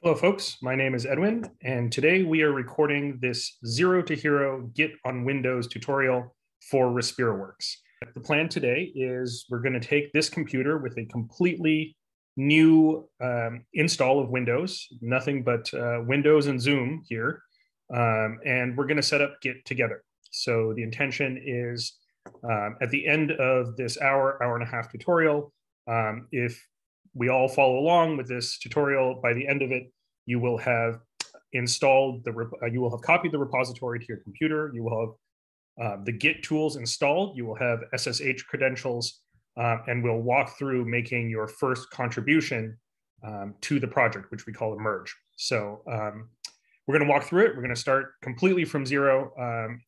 Hello, folks. My name is Edwin, and today we are recording this Zero to Hero Git on Windows tutorial for RespiraWorks. The plan today is we're going to take this computer with a completely new install of Windows, nothing but Windows and Zoom here, and we're going to set up Git together. So the intention is at the end of this hour and a half tutorial, if we all follow along with this tutorial, by the end of it, you will have installed you will have copied the repository to your computer. You will have the Git tools installed. You will have SSH credentials, and we'll walk through making your first contribution to the project, which we call a merge. So we're going to walk through it. We're going to start completely from zero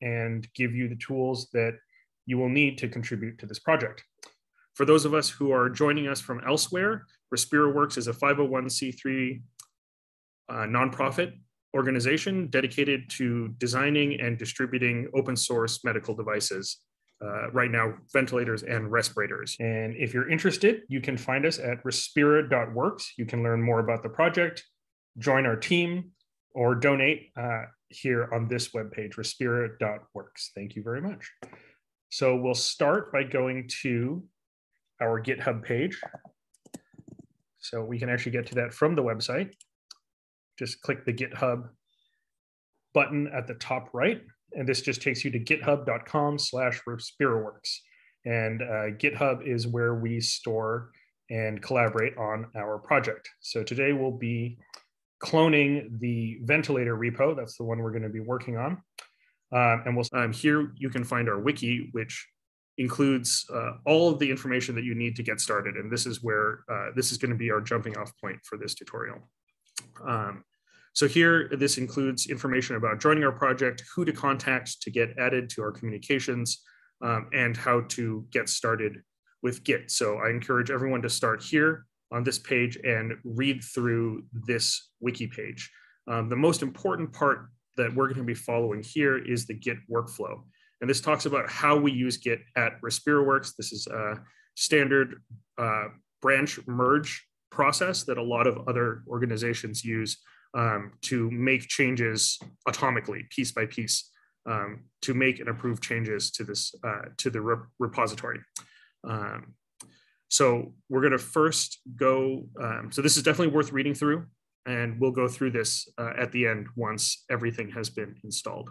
and give you the tools that you will need to contribute to this project. For those of us who are joining us from elsewhere, RespiraWorks is a 501c3 nonprofit organization dedicated to designing and distributing open source medical devices. Right now, ventilators and respirators. And if you're interested, you can find us at respira.works. You can learn more about the project, join our team, or donate here on this webpage, respira.works. Thank you very much. So we'll start by going to our GitHub page. So we can actually get to that from the website. Just click the GitHub button at the top right. And this just takes you to github.com/RespiraWorks. And GitHub is where we store and collaborate on our project. So today we'll be cloning the ventilator repo. That's the one we're going to be working on. And we'll here you can find our wiki, which includes all of the information that you need to get started. And this is where this is going to be our jumping off point for this tutorial. So here, this includes information about joining our project, who to contact to get added to our communications, and how to get started with Git. So I encourage everyone to start here on this page and read through this wiki page. The most important part that we're going to be following here is the Git workflow. And this talks about how we use Git at RespiraWorks. This is a standard branch merge process that a lot of other organizations use to make changes atomically, piece by piece, to make and approve changes to this to the repository. So we're going to first go. So this is definitely worth reading through, and we'll go through this at the end once everything has been installed.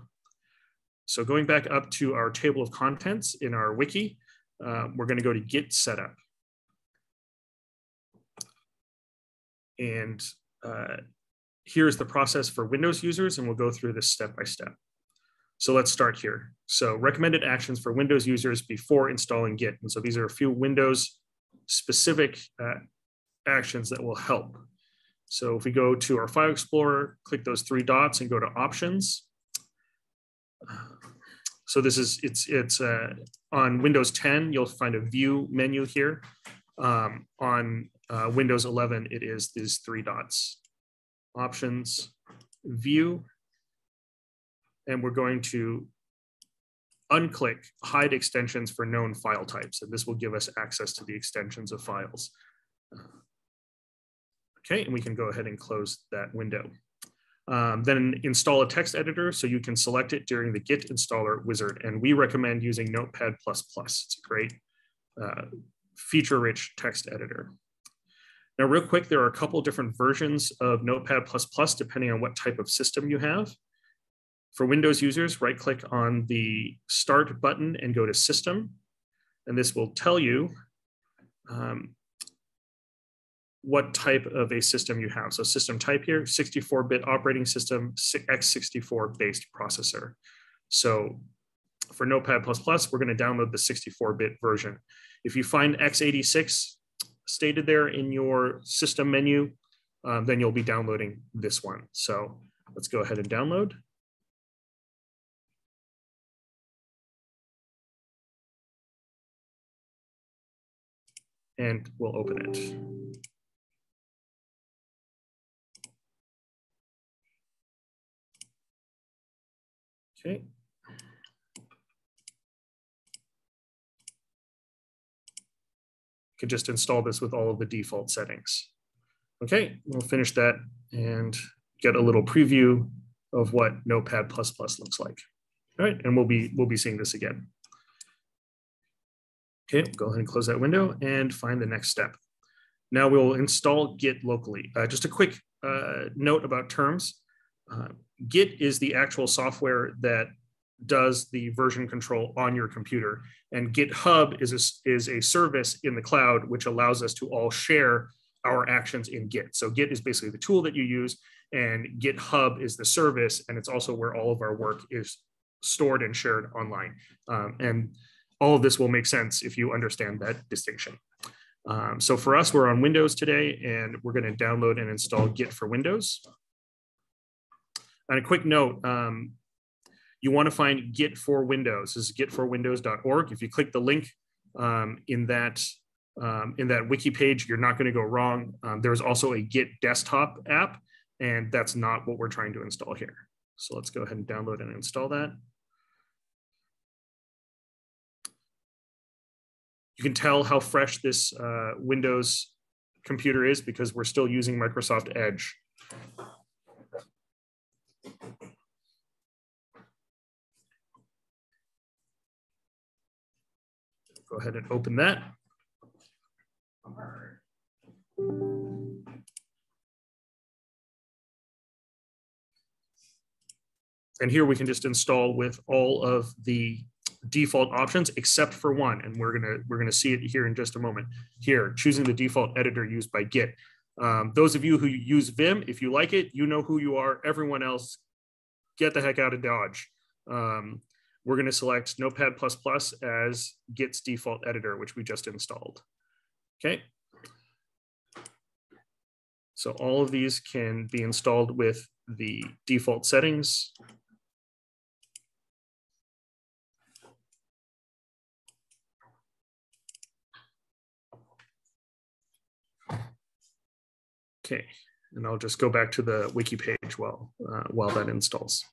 So going back up to our table of contents in our wiki, we're going to go to Git setup. And here's the process for Windows users, and we'll go through this step by step. So let's start here. So recommended actions for Windows users before installing Git. And so these are a few Windows specific actions that will help. So if we go to our File Explorer, click those three dots and go to options. So this is, it's on Windows 10, you'll find a view menu here. On Windows 11, it is these three dots. Options, view, and we're going to unclick hide extensions for known file types. And this will give us access to the extensions of files. Okay, and we can go ahead and close that window. Then install a text editor so you can select it during the Git installer wizard. And we recommend using Notepad++. It's a great feature-rich text editor. Now, real quick, there are a couple different versions of Notepad++ depending on what type of system you have. For Windows users, right-click on the Start button and go to System. And this will tell you what type of a system you have. So system type here, 64-bit operating system, x64-based processor. So for Notepad++, we're going to download the 64-bit version. If you find x86 stated there in your system menu, then you'll be downloading this one. So let's go ahead and download. And we'll open it. Okay. You can just install this with all of the default settings. Okay, we'll finish that and get a little preview of what Notepad++ looks like. All right, and we'll be seeing this again. Okay, go ahead and close that window and find the next step. Now we'll install Git locally. Just a quick note about terms. Git is the actual software that does the version control on your computer, and GitHub is a service in the cloud which allows us to all share our actions in Git. So Git is basically the tool that you use, and GitHub is the service, and it's also where all of our work is stored and shared online. And all of this will make sense if you understand that distinction. So for us, we're on Windows today, and we're going to download and install Git for Windows. And a quick note, you want to find Git for Windows. This is gitforwindows.org. If you click the link in that wiki page, you're not going to go wrong. There's also a Git desktop app, and that's not what we're trying to install here. So let's go ahead and download and install that. You can tell how fresh this Windows computer is because we're still using Microsoft Edge. Go ahead and open that. And here we can just install with all of the default options except for one, and we're gonna see it here in just a moment. Here, choosing the default editor used by Git. Those of you who use Vim, if you like it, you know who you are. Everyone else, get the heck out of Dodge. We're going to select Notepad++ as Git's default editor, which we just installed. Okay. So all of these can be installed with the default settings. Okay, and I'll just go back to the wiki page while that installs.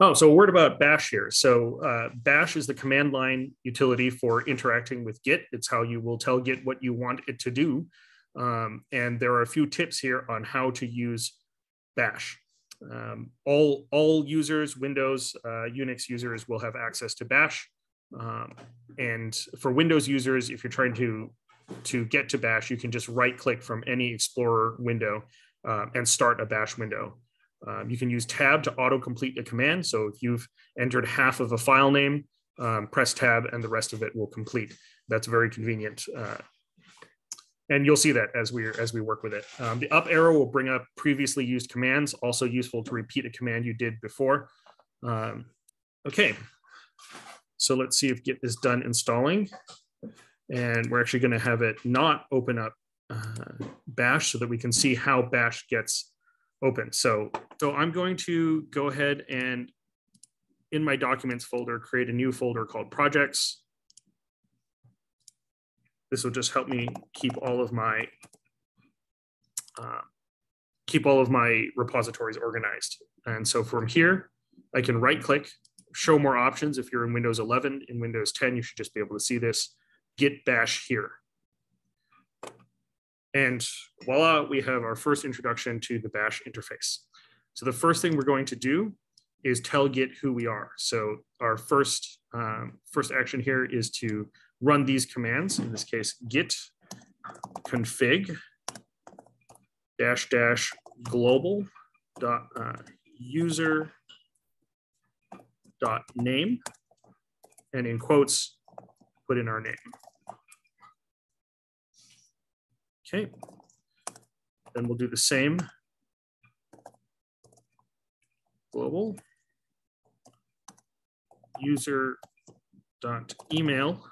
Oh, so a word about Bash here. So Bash is the command line utility for interacting with Git. It's how you will tell Git what you want it to do. And there are a few tips here on how to use Bash. All users, Windows, Unix users will have access to Bash. And for Windows users, if you're trying to get to Bash, you can just right click from any Explorer window and start a Bash window. You can use tab to autocomplete a command. So if you've entered half of a file name, press tab and the rest of it will complete. That's very convenient. And you'll see that as we work with it. The up arrow will bring up previously used commands, also useful to repeat a command you did before. Okay, so let's see if Git is done installing. And we're actually gonna have it not open up Bash so that we can see how Bash gets open. So I'm going to go ahead and in my documents folder, create a new folder called projects. This will just help me keep all of my repositories organized. And so from here, I can right click, show more options. If you're in Windows 11, in Windows 10, you should just be able to see this Git Bash here. And voila, we have our first introduction to the Bash interface. So the first thing we're going to do is tell Git who we are. So our first action here is to run these commands. In this case, git config -- global .user .name, and in quotes, put in our name. Okay, then we'll do the same global user.email .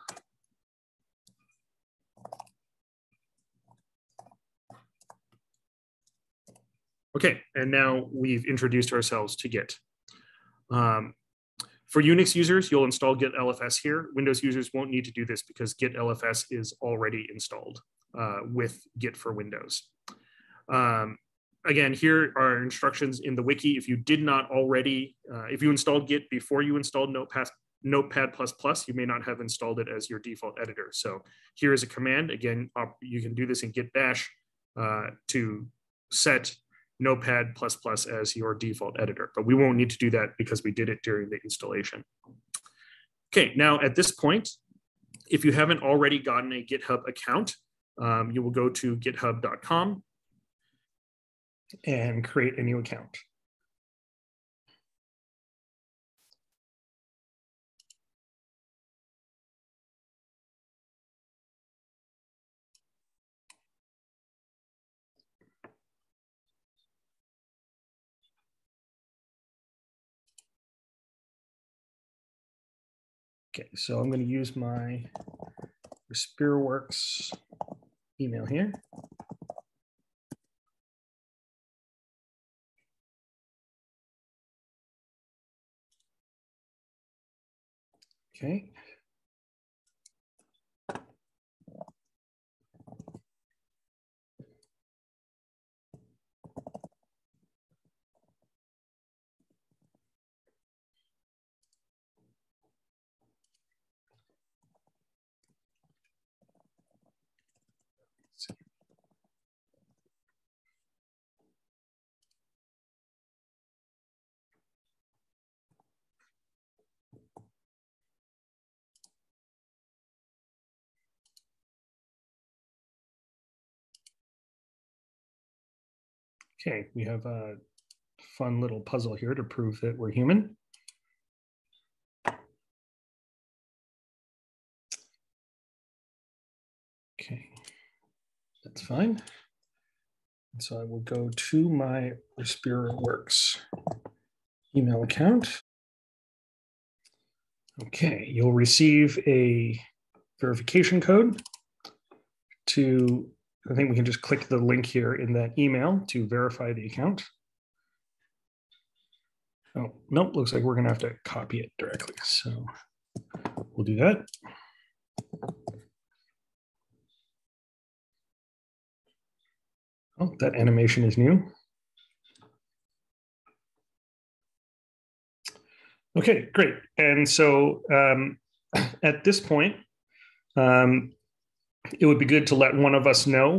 Okay, and now we've introduced ourselves to Git. For Unix users, you'll install Git LFS here. Windows users won't need to do this because Git LFS is already installed with Git for Windows. Again, here are instructions in the wiki. If you did not already, if you installed Git before you installed Notepad++, Notepad++, you may not have installed it as your default editor. So here is a command. Again, you can do this in Git Bash to set Notepad++ as your default editor, but we won't need to do that because we did it during the installation. Okay, now at this point, if you haven't already gotten a GitHub account, you will go to github.com and create a new account. Okay, so I'm going to use my RespiraWorks email here. Okay. Okay, we have a fun little puzzle here to prove that we're human. Okay, that's fine. And so I will go to my RespiraWorks email account. Okay, you'll receive a verification code to, I think we can just click the link here in that email to verify the account. Oh, nope, looks like we're gonna have to copy it directly. So we'll do that. Oh, that animation is new. Okay, great. And so at this point, it would be good to let one of us know,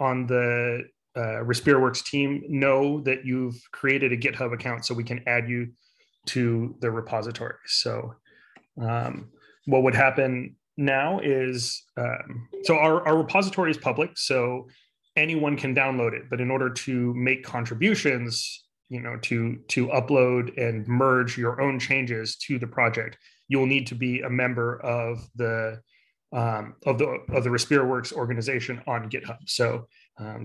on the RespiraWorks team know that you've created a GitHub account so we can add you to the repository. So what would happen now is, so our repository is public, so anyone can download it, but in order to make contributions, to upload and merge your own changes to the project, you'll need to be a member of the RespiraWorks organization on GitHub. So,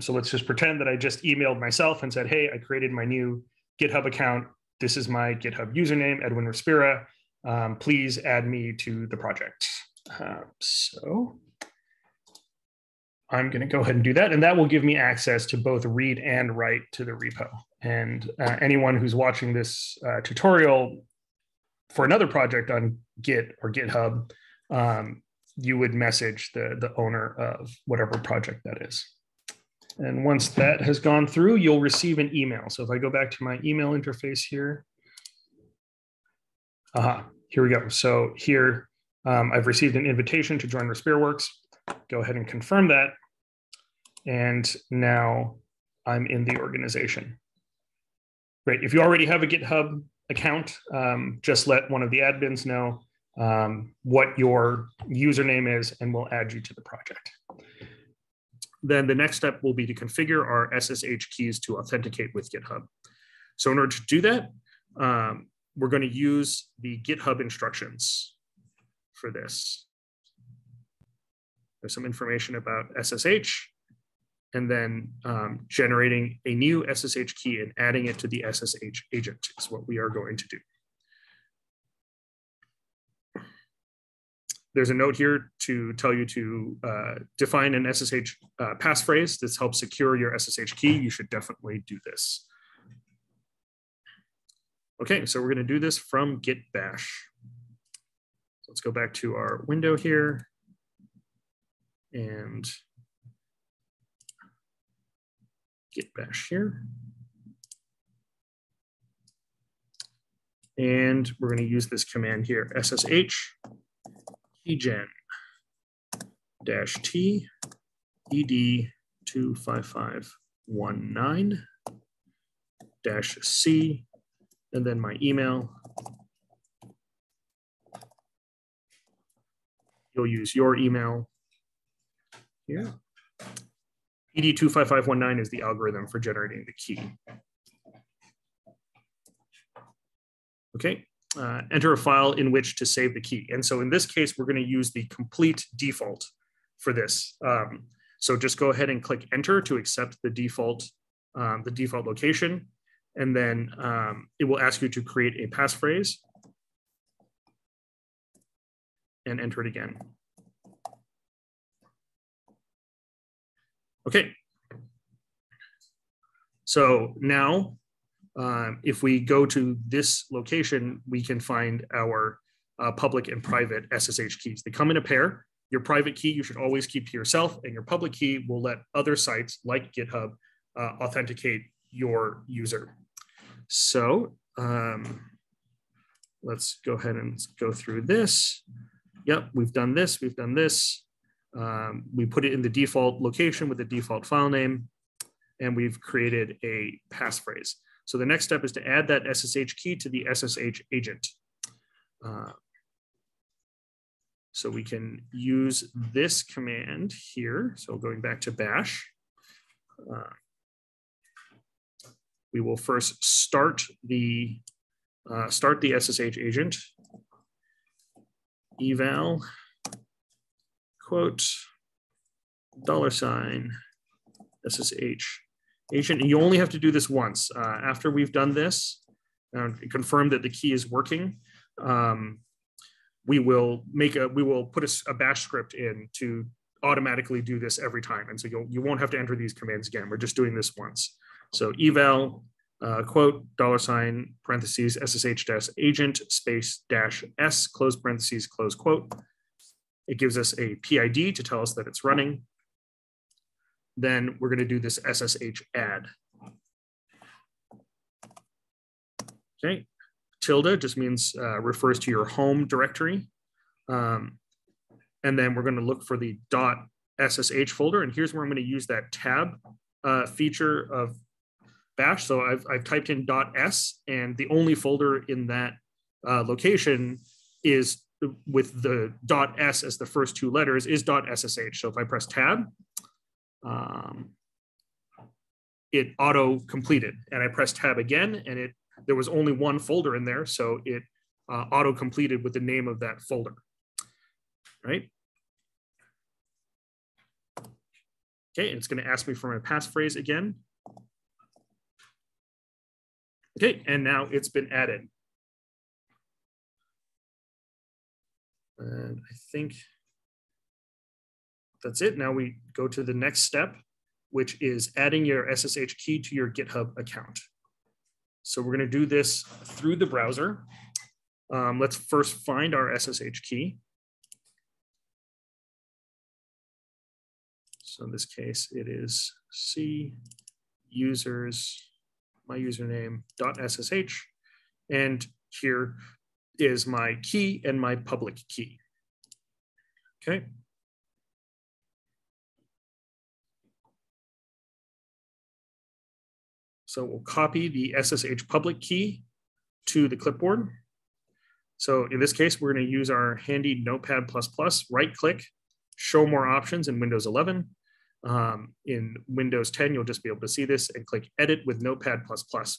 so let's just pretend that I just emailed myself and said, hey, I created my new GitHub account. This is my GitHub username, Edwin Respira. Please add me to the project. So I'm gonna go ahead and do that. And that will give me access to both read and write to the repo. And anyone who's watching this tutorial for another project on Git or GitHub, you would message the owner of whatever project that is. And once that has gone through, you'll receive an email. So if I go back to my email interface here, here we go. So here, I've received an invitation to join RespiraWorks. Go ahead and confirm that. And now I'm in the organization. Great, if you already have a GitHub account, just let one of the admins know what your username is, and we'll add you to the project. Then the next step will be to configure our SSH keys to authenticate with GitHub. So in order to do that, we're going to use the GitHub instructions for this. There's some information about SSH, and then generating a new SSH key and adding it to the SSH agent is what we are going to do. There's a note here to tell you to define an SSH passphrase. This helps secure your SSH key. You should definitely do this. Okay, so we're going to do this from Git Bash. So let's go back to our window here. And Git Bash here. And we're going to use this command here, SSH keygen -t ed25519 -c, and then my email. You'll use your email here. ED25519 is the algorithm for generating the key. Okay, enter a file in which to save the key. And so in this case, we're going to use the complete default for this. So just go ahead and click enter to accept the default location. And then it will ask you to create a passphrase and enter it again. Okay, so now if we go to this location, we can find our public and private SSH keys. They come in a pair. Your private key you should always keep to yourself, and your public key will let other sites like GitHub authenticate your user. So let's go ahead and go through this. Yep, we've done this, we've done this. We put it in the default location with the default file name, and we've created a passphrase. So the next step is to add that SSH key to the SSH agent. So we can use this command here. So going back to Bash, we will first start the SSH agent, eval, quote, $ SSH agent. And you only have to do this once. After we've done this, confirm that the key is working, we will put a bash script in to automatically do this every time. And so you won't have to enter these commands again. We're just doing this once. So eval, quote, $ parentheses, SSH-agent space -s, close parentheses, close quote. It gives us a PID to tell us that it's running. Then we're going to do this SSH add. Okay, tilde just means refers to your home directory. And then we're going to look for the .ssh folder. And here's where I'm going to use that tab feature of Bash. So I've typed in .s, and the only folder in that location is with the .s as the first two letters is .ssh. So if I press tab, it auto completed, and I pressed tab again, and there was only one folder in there. So it auto completed with the name of that folder, right? Okay, and it's gonna ask me for my passphrase again. Okay, and now it's been added. And I think that's it. Now we go to the next step, which is adding your SSH key to your GitHub account. So we're going to do this through the browser. Let's first find our SSH key. So in this case, it is C users, my username, .ssh, and here is my key and my public key. Okay. So we'll copy the SSH public key to the clipboard. So in this case, we're going to use our handy Notepad++, right-click, show more options in Windows 11. In Windows 10, you'll just be able to see this and click edit with Notepad++,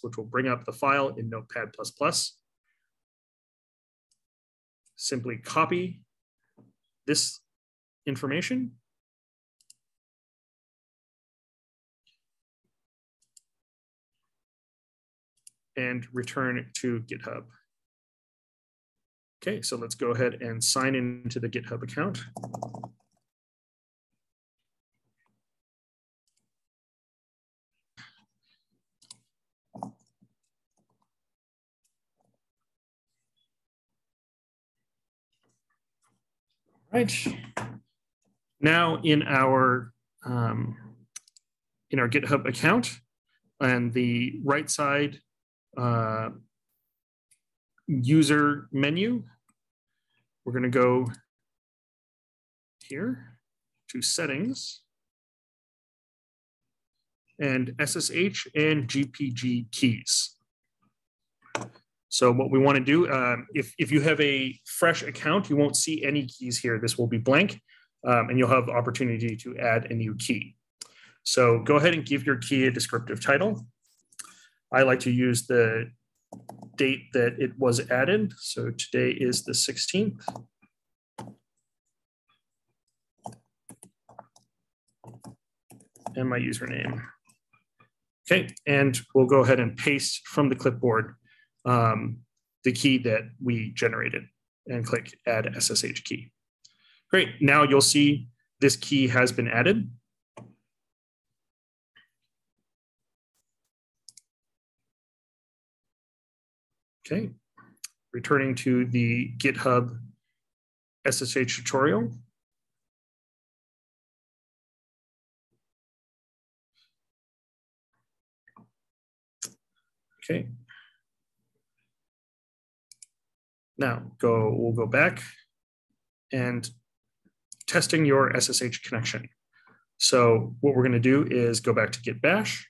which will bring up the file in Notepad++. Simply copy this information. And return it to GitHub. Okay, so let's go ahead and sign into the GitHub account. Right. Now in our GitHub account, and the right side user menu. We're going to go here to settings and SSH and GPG keys. So what we want to do, if you have a fresh account, you won't see any keys here. This will be blank, and you'll have the opportunity to add a new key. So go ahead and give your key a descriptive title. I like to use the date that it was added. So today is the 16th. And my username. Okay, and we'll go ahead and paste from the clipboard the key that we generated and click add SSH key. Great, now you'll see this key has been added. Okay, returning to the GitHub SSH tutorial. Okay. Now we'll go back and testing your SSH connection. So what we're gonna do is go back to Git Bash.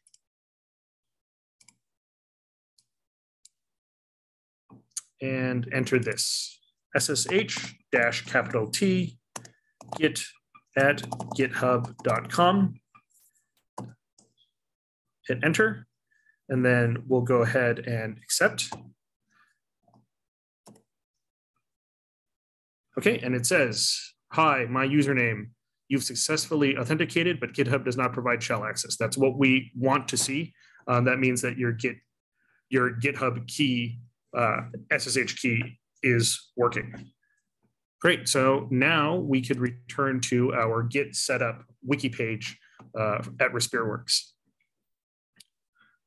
And enter this ssh-T git@github.com. Hit enter, and then we'll go ahead and accept. Okay, and it says, hi, my username, you've successfully authenticated, but GitHub does not provide shell access. That's what we want to see. That means that your GitHub key SSH key is working. Great, so now we could return to our Git setup wiki page at RespiraWorks.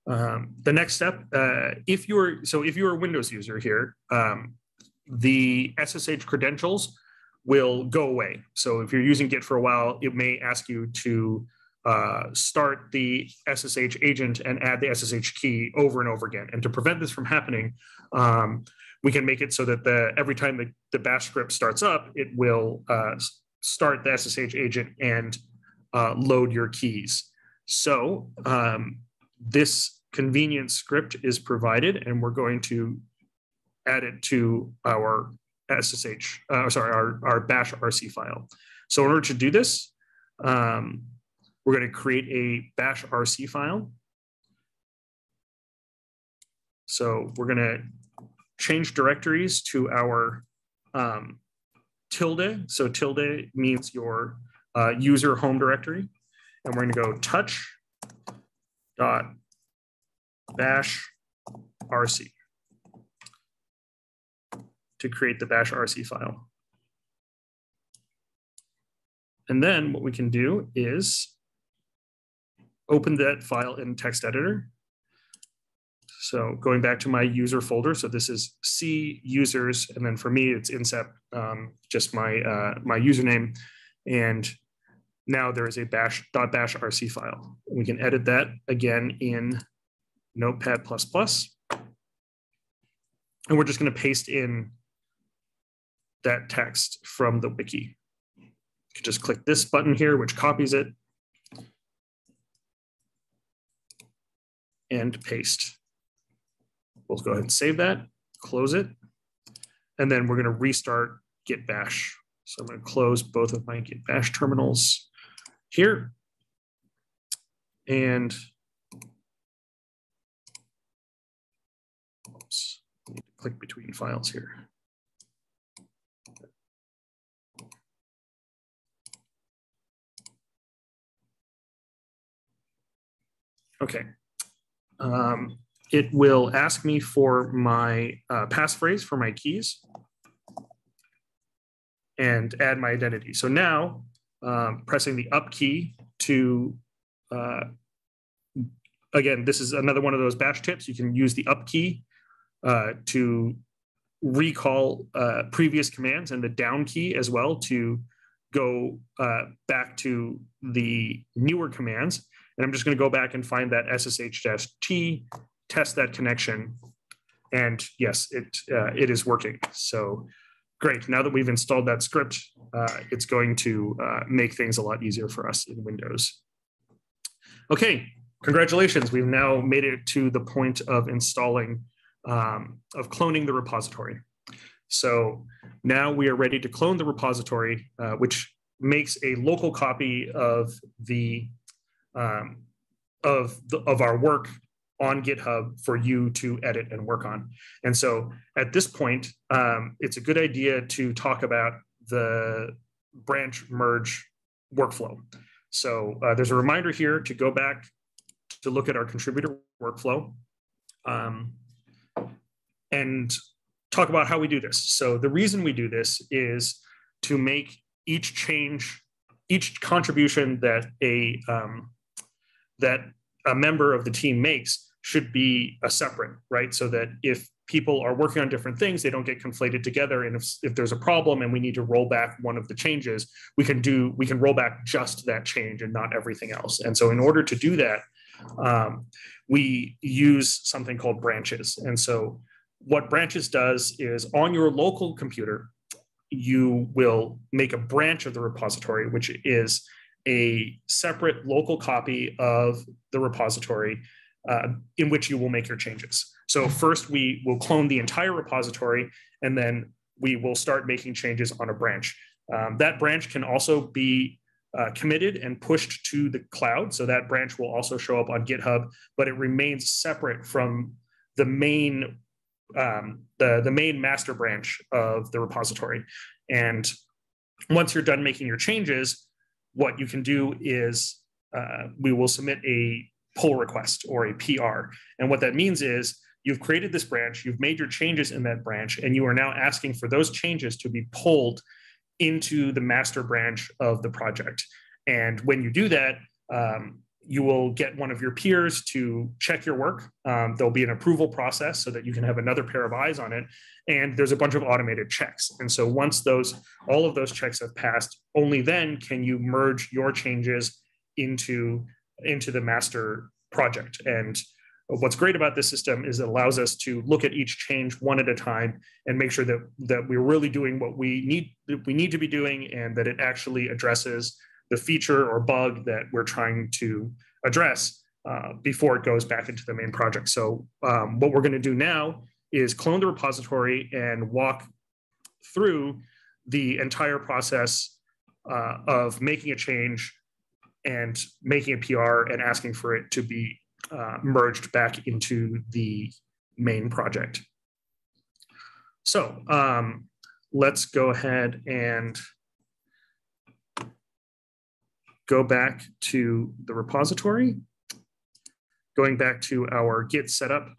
The next step, if you're a Windows user here, the SSH credentials will go away. So if you're using Git for a while, it may ask you to start the SSH agent and add the SSH key over and over again. And to prevent this from happening, we can make it so that every time the bash script starts up, it will start the SSH agent and load your keys. So this convenient script is provided, and we're going to add it to our SSH, our bash RC file. So in order to do this, we're going to create a bash RC file. So we're going to change directories to our tilde. So tilde means your user home directory. And we're going to go touch.bash RC to create the bash RC file. And then what we can do is open that file in text editor. So going back to my user folder, so this is C users, and then for me it's incept, just my username. And now there is a bash .bashrc file. We can edit that again in Notepad++. And we're just gonna paste in that text from the wiki. You can just click this button here, which copies it, and paste. We'll go ahead and save that, close it, and then we're going to restart Git Bash. So I'm going to close both of my Git Bash terminals here. And oops, I need to click between files here. Okay. It will ask me for my passphrase for my keys and add my identity. So now pressing the up key to, again, this is another one of those bash tips. You can use the up key to recall previous commands, and the down key as well to go back to the newer commands. And I'm just going to go back and find that SSH-T, test that connection, And yes, it is working. So great. Now that we've installed that script, it's going to make things a lot easier for us in Windows. Okay, congratulations. We've now made it to the point of installing, of cloning the repository. So now we are ready to clone the repository, which makes a local copy of the of our work on GitHub for you to edit and work on. And so at this point, it's a good idea to talk about the branch merge workflow. So there's a reminder here to go back to look at our contributor workflow and talk about how we do this. So the reason we do this is to make each change, each contribution that a member of the team makes should be a separate, right? So that if people are working on different things, they don't get conflated together. And if there's a problem and we need to roll back one of the changes, we can roll back just that change and not everything else. And so in order to do that, we use something called branches. And so what branches does is on your local computer, you will make a branch of the repository, which is a separate local copy of the repository in which you will make your changes. So first we will clone the entire repository and then we will start making changes on a branch. That branch can also be committed and pushed to the cloud. So that branch will also show up on GitHub, but it remains separate from the main main master branch of the repository. And once you're done making your changes, what you can do is we will submit a pull request or a PR. And what that means is you've created this branch, you've made your changes in that branch, and you are now asking for those changes to be pulled into the master branch of the project. And when you do that, you will get one of your peers to check your work. There'll be an approval process so that you can have another pair of eyes on it. And there's a bunch of automated checks. And so once all of those checks have passed, only then can you merge your changes into the master project. And what's great about this system is it allows us to look at each change one at a time and make sure that we're really doing what we need to be doing and that it actually addresses the feature or bug that we're trying to address before it goes back into the main project. So what we're going to do now is clone the repository and walk through the entire process of making a change and making a PR and asking for it to be merged back into the main project. So let's go ahead and go back to the repository, going back to our Git setup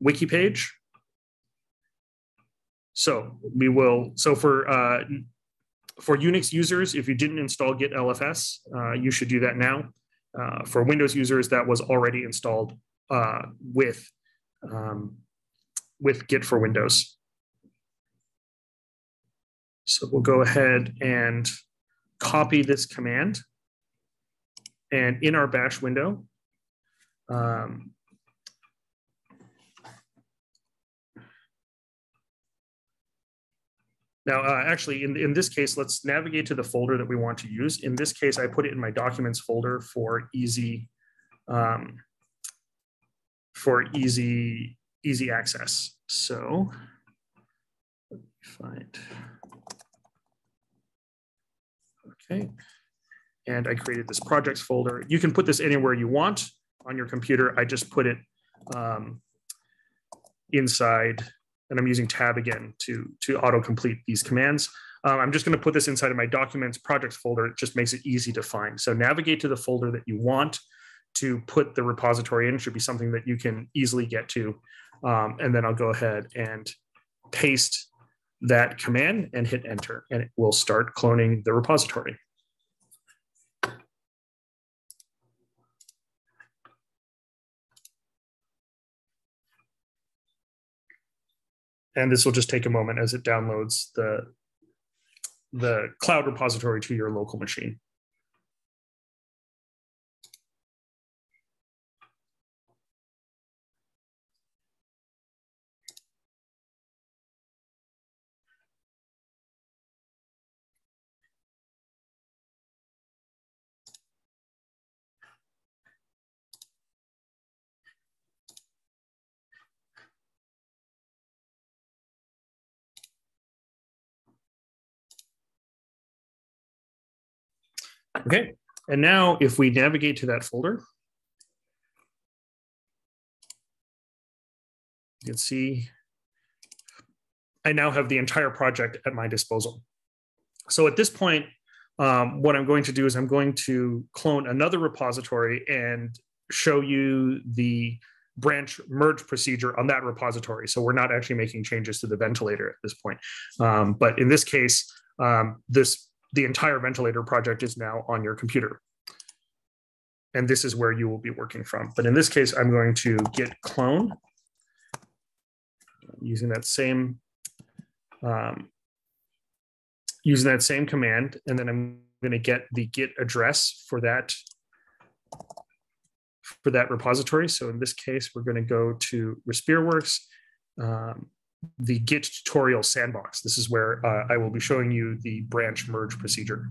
wiki page. So we will, for Unix users, if you didn't install Git LFS, you should do that now. For Windows users, that was already installed with Git for Windows. So we'll go ahead and copy this command, and in our bash window, actually in this case, let's navigate to the folder that we want to use. In this case, I put it in my documents folder for easy access. So let me find. Okay. And I created this projects folder. You can put this anywhere you want on your computer. I just put it inside, and I'm using tab again to autocomplete these commands. I'm just going to put this inside of my documents projects folder. It just makes it easy to find. So navigate to the folder that you want to put the repository in. It should be something that you can easily get to. And then I'll go ahead and paste that command and hit enter, and it will start cloning the repository. And this will just take a moment as it downloads the cloud repository to your local machine. Okay, and now if we navigate to that folder, you can see I now have the entire project at my disposal. So at this point, what I'm going to do is I'm going to clone another repository and show you the branch merge procedure on that repository. So we're not actually making changes to the ventilator at this point. But in this case, the entire ventilator project is now on your computer. And this is where you will be working from. But in this case, I'm going to git clone using that same command, and then I'm going to get the git address for that repository. So in this case, we're going to go to RespiraWorks, the Git tutorial sandbox. This is where I will be showing you the branch merge procedure.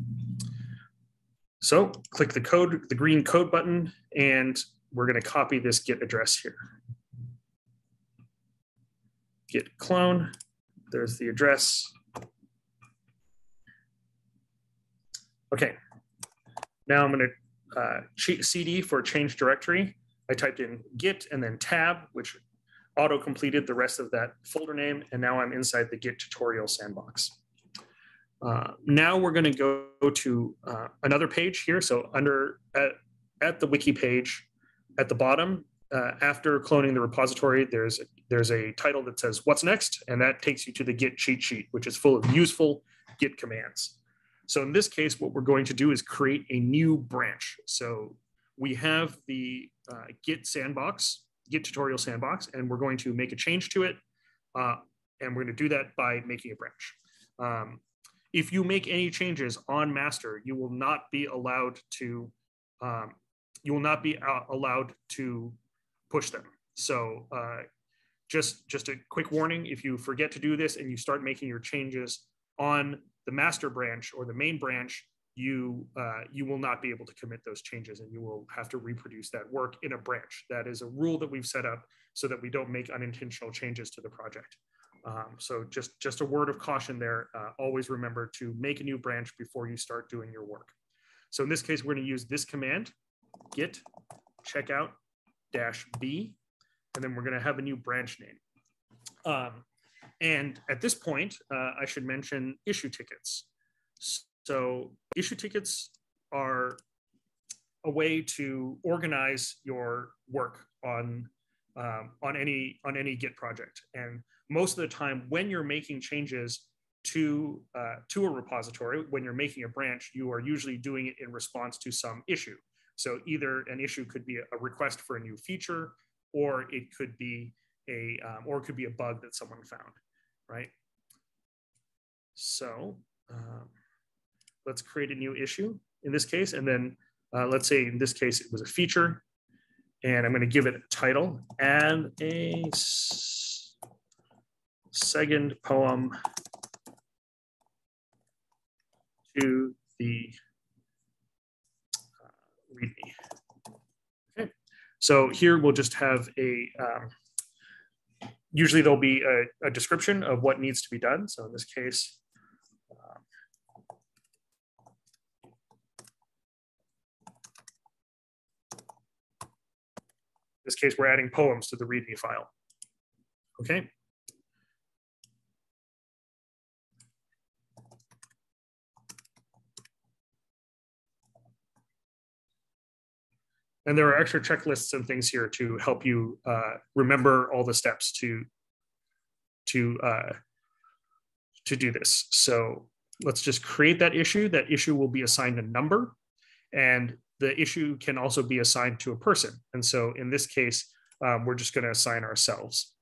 So click the code, the green code button, and we're going to copy this git address here. Git clone. There's the address. Okay, now I'm going to CD for change directory. I typed in git and then tab, which auto-completed the rest of that folder name, and now I'm inside the Git tutorial sandbox. Now we're going to go to another page here. So under at the wiki page at the bottom, after cloning the repository, there's a title that says what's next, and that takes you to the Git cheat sheet, which is full of useful Git commands. So in this case, what we're going to do is create a new branch. So we have the Git tutorial sandbox, and we're going to make a change to it. And we're going to do that by making a branch. If you make any changes on master, you will not be allowed to push them. So just a quick warning: if you forget to do this and you start making your changes on the master branch or the main branch, you will not be able to commit those changes, and you will have to reproduce that work in a branch. That is a rule that we've set up so that we don't make unintentional changes to the project. So just a word of caution there. Always remember to make a new branch before you start doing your work. So in this case, we're going to use this command: git checkout -b, and then we're going to have a new branch name. And at this point, I should mention issue tickets. So issue tickets are a way to organize your work on any Git project. And most of the time, when you're making changes to a repository, when you're making a branch, you are usually doing it in response to some issue. So either an issue could be a request for a new feature, or it could be a bug that someone found, right? So let's create a new issue in this case. And then let's say in this case, it was a feature, and I'm going to give it a title: add a second poem to the README. Okay. So here we'll just have a, usually there'll be a description of what needs to be done. So in this case, we're adding poems to the README file. Okay. And there are extra checklists and things here to help you remember all the steps to do this. So let's just create that issue. That issue will be assigned a number, and the issue can also be assigned to a person. And so in this case, we're just going to assign ourselves.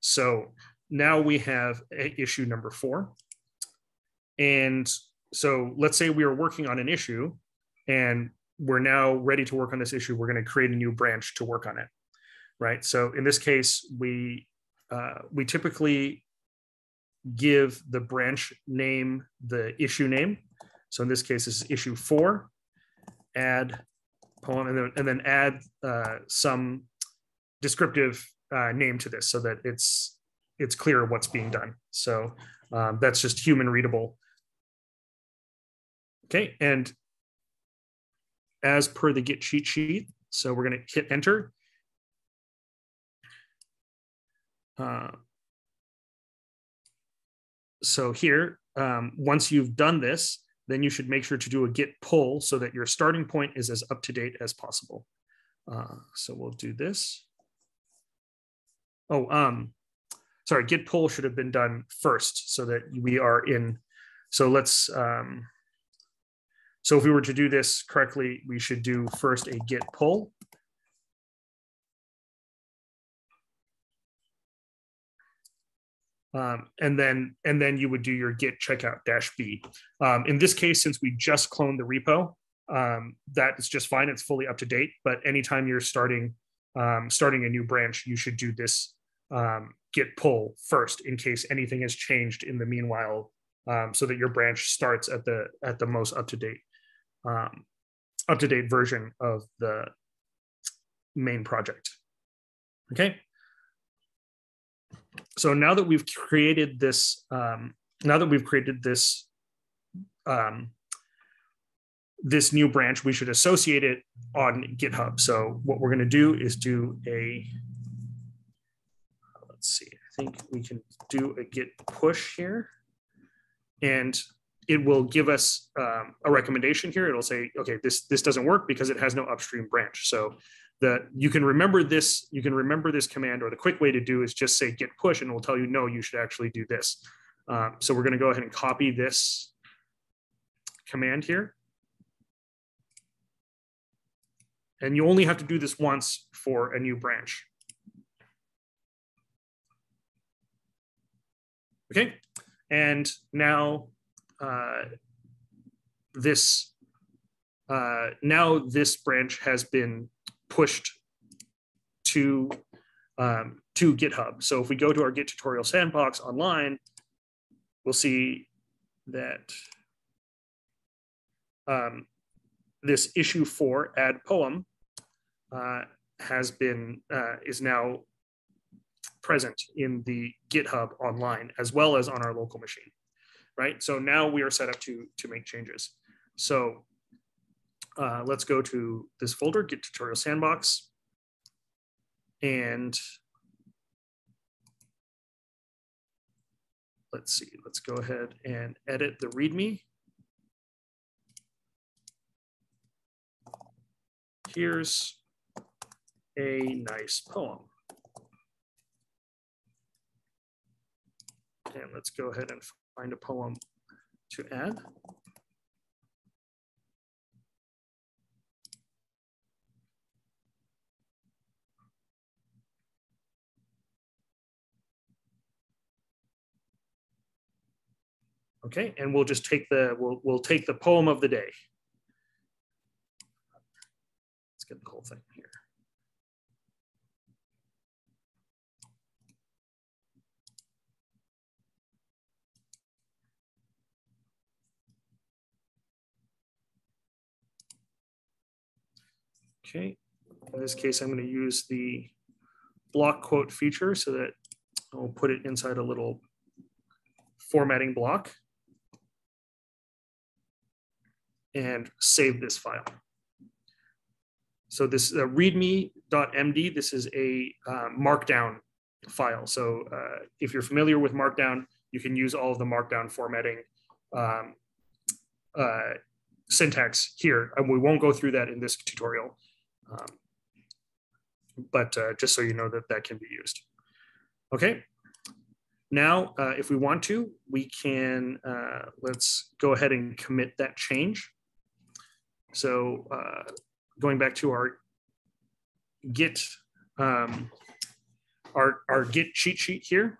So now we have issue number 4. And so let's say we are working on an issue, and we're now ready to work on this issue. We're going to create a new branch to work on it, right? So in this case, we typically give the branch name the issue name. So in this case, this is issue 4, add poem, and then add some descriptive name to this so that it's clear what's being done. So that's just human readable. Okay, and as per the Git cheat sheet. So we're going to hit enter. So here, once you've done this, then you should make sure to do a Git pull so that your starting point is as up to date as possible. So we'll do this. Oh, sorry, Git pull should have been done first so that we are in. So let's, so if we were to do this correctly, we should do first a Git pull. And then you would do your git checkout -b. In this case, since we just cloned the repo, that is just fine. It's fully up to date. But anytime you're starting a new branch, you should do this git pull first in case anything has changed in the meanwhile, so that your branch starts at the most up to date version of the main project. Okay. So now that we've created this, this new branch, we should associate it on GitHub. So what we're going to do is do a, let's see, I think we can do a git push here, and it will give us a recommendation here. It'll say, okay, this doesn't work because it has no upstream branch. So you can remember this command, or the quick way to do is just say git push, and it will tell you, no, you should actually do this. So we're going to go ahead and copy this command here. And you only have to do this once for a new branch. Okay, and now this branch has been pushed to GitHub. So if we go to our Git tutorial sandbox online, we'll see that this issue 4 add poem is now present in the GitHub online as well as on our local machine, right? So now we are set up to make changes. So let's go to this folder, Git Tutorial Sandbox, and let's see, let's go ahead and edit the README. Here's a nice poem. And let's go ahead and find a poem to add. Okay, and we'll just take the we'll take the poem of the day. Let's get the whole thing here. Okay, in this case, I'm going to use the block quote feature so that I'll put it inside a little formatting block. And save this file. So this readme.md, this is a markdown file. So if you're familiar with markdown, you can use all of the markdown formatting syntax here. And we won't go through that in this tutorial, but just so you know that that can be used. Okay. Now, if we want to, we can, let's go ahead and commit that change. So going back to our Git cheat sheet here,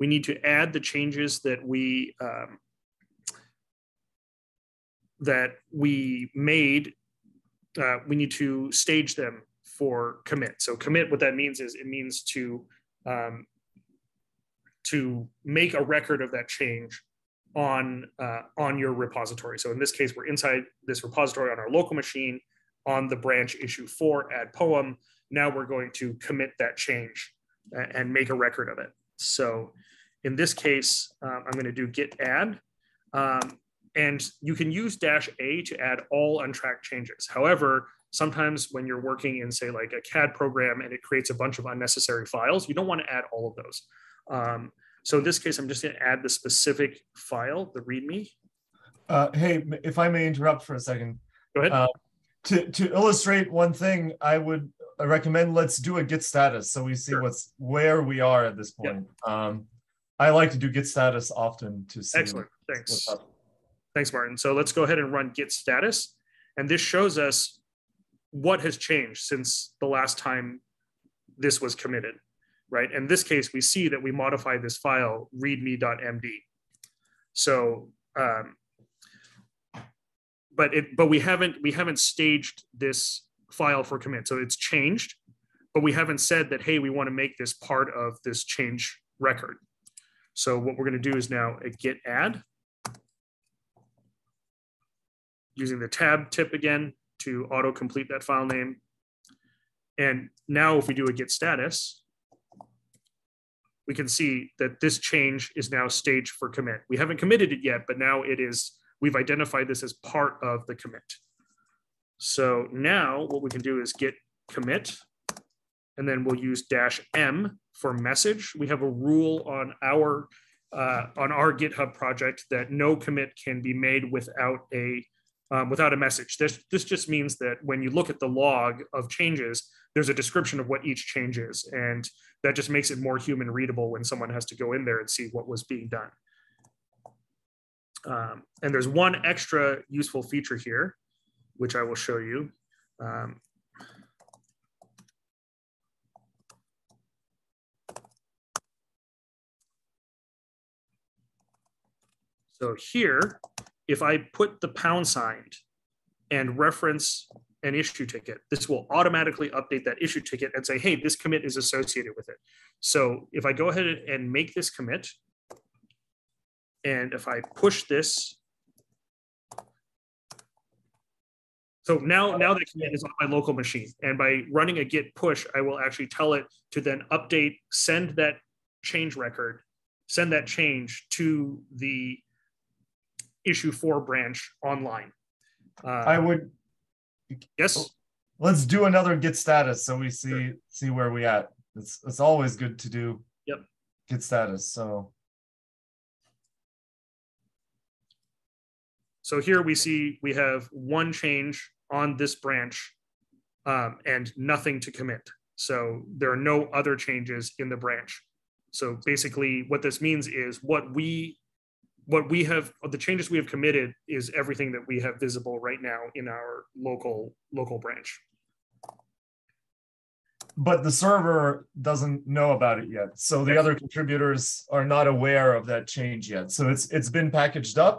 we need to add the changes that we made. We need to stage them for commit. So commit, what that means is it means to make a record of that change on your repository. So in this case, we're inside this repository on our local machine on the branch issue 4 add poem. Now we're going to commit that change and make a record of it. So in this case, I'm going to do git add. And you can use -a to add all untracked changes. However, sometimes when you're working in, say, like a CAD program and it creates a bunch of unnecessary files, you don't want to add all of those. So in this case, I'm just going to add the specific file, the README. Hey, if I may interrupt for a second. Go ahead. To illustrate one thing, I recommend let's do a git status so we see where we are at this point. Yeah. I like to do git status often to see. Excellent. Thanks. Thanks, Martin. So let's go ahead and run git status. And this shows us what has changed since the last time this was committed, right? In this case, we see that we modified this file, readme.md. So, but we haven't staged this file for commit. So it's changed, but we haven't said that, hey, we want to make this part of this change record. So what we're going to do is now a git add, using the tab tip again to auto complete that file name. And now if we do a git status, we can see that this change is now staged for commit. We haven't committed it yet, but now it is, we've identified this as part of the commit. So now what we can do is git commit, and then we'll use -m for message. We have a rule on our GitHub project that no commit can be made without a message. This just means that when you look at the log of changes, there's a description of what each change is. And that just makes it more human readable when someone has to go in there and see what was being done. And there's one extra useful feature here, which I will show you. So here, if I put the # and reference an issue ticket, this will automatically update that issue ticket and say, hey, this commit is associated with it. So if I go ahead and make this commit, and if I push this, so now the commit is on my local machine. And by running a git push, I will actually tell it to then update, send that change to the issue 4 branch online. I would, yes. Let's do another git status so we see see where we at. It's always good to do git status. So here we see we have one change on this branch and nothing to commit. So there are no other changes in the branch. So basically, what this means is the changes we have committed is everything that we have visible right now in our local branch. But the server doesn't know about it yet. So the other contributors are not aware of that change yet. So it's been packaged up,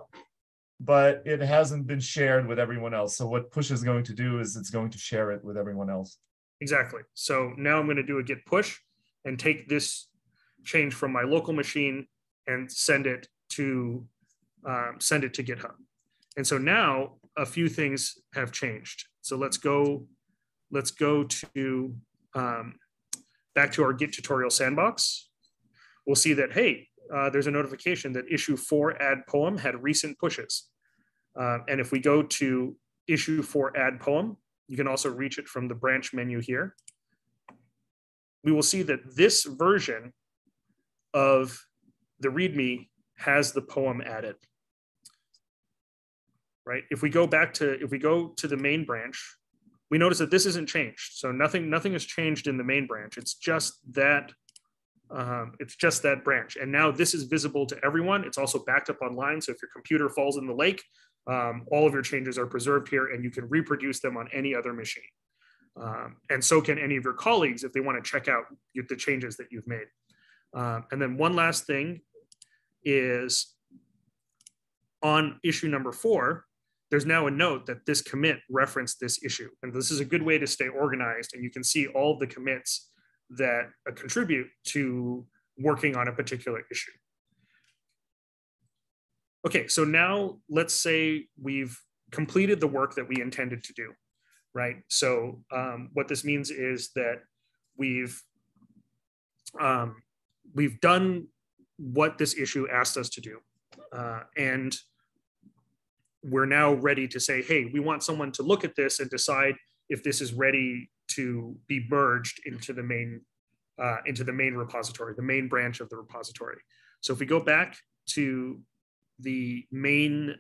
but it hasn't been shared with everyone else. So what push is going to do is it's going to share it with everyone else. Exactly. So now I'm going to do a git push and take this change from my local machine and send it to GitHub. And so now a few things have changed. So let's go to back to our Git tutorial sandbox. We'll see that, hey, there's a notification that issue 4 add poem had recent pushes. And if we go to issue 4 add poem, you can also reach it from the branch menu here. We will see that this version of the README has the poem added, right? If we go to the main branch, we notice that this isn't changed. So nothing has changed in the main branch. It's just that branch. And now this is visible to everyone. It's also backed up online. So if your computer falls in the lake, all of your changes are preserved here and you can reproduce them on any other machine. And so can any of your colleagues if they want to check out the changes that you've made. And then one last thing is on issue 4, there's now a note that this commit referenced this issue. And this is a good way to stay organized. And you can see all of the commits that contribute to working on a particular issue. Okay, so now let's say we've completed the work that we intended to do, right? So what this means is that we've done what this issue asked us to do. And we're now ready to say, hey, we want someone to look at this and decide if this is ready to be merged into the main repository, the main branch of the repository. So if we go back to the main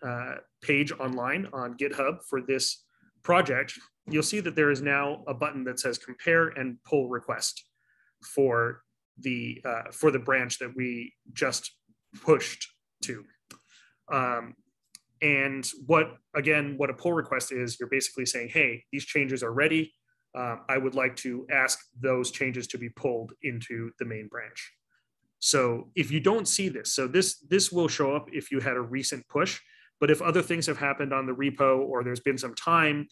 page online on GitHub for this project, you'll see that there is now a button that says compare and pull request for the branch that we just pushed to. And what a pull request is, you're basically saying, hey, these changes are ready. I would like to ask those changes to be pulled into the main branch. So if you don't see this, so this will show up if you had a recent push, but if other things have happened on the repo or there's been some time,